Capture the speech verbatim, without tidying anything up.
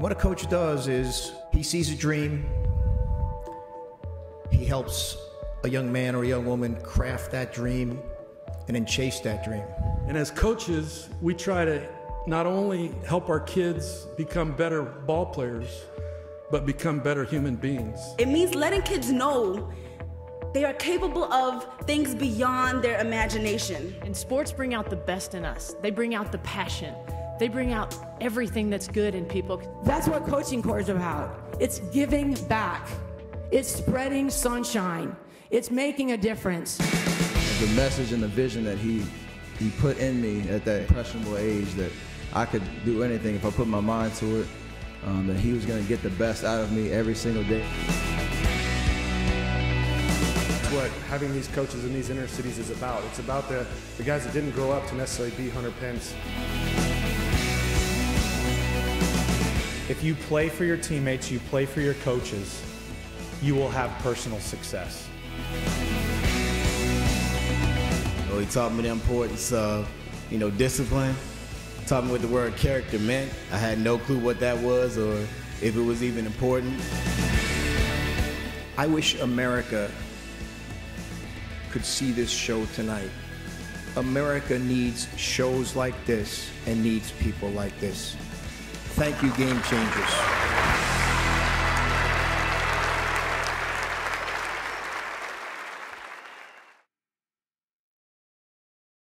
And what a coach does is he sees a dream, he helps a young man or a young woman craft that dream and then chase that dream. And as coaches, we try to not only help our kids become better ball players, but become better human beings. It means letting kids know they are capable of things beyond their imagination. And sports bring out the best in us. They bring out the passion. They bring out everything that's good in people. That's what Coaching Corps is about. It's giving back. It's spreading sunshine. It's making a difference. The message and the vision that he, he put in me at that impressionable age, that I could do anything if I put my mind to it, um, that he was going to get the best out of me every single day. What having these coaches in these inner cities is about. It's about the, the guys that didn't grow up to necessarily be Hunter Pence. If you play for your teammates, you play for your coaches, you will have personal success. Well, he taught me the importance of, you know, discipline. He taught me what the word character meant. I had no clue what that was or if it was even important. I wish America could see this show tonight. America needs shows like this and needs people like this. Thank you, Game Changers.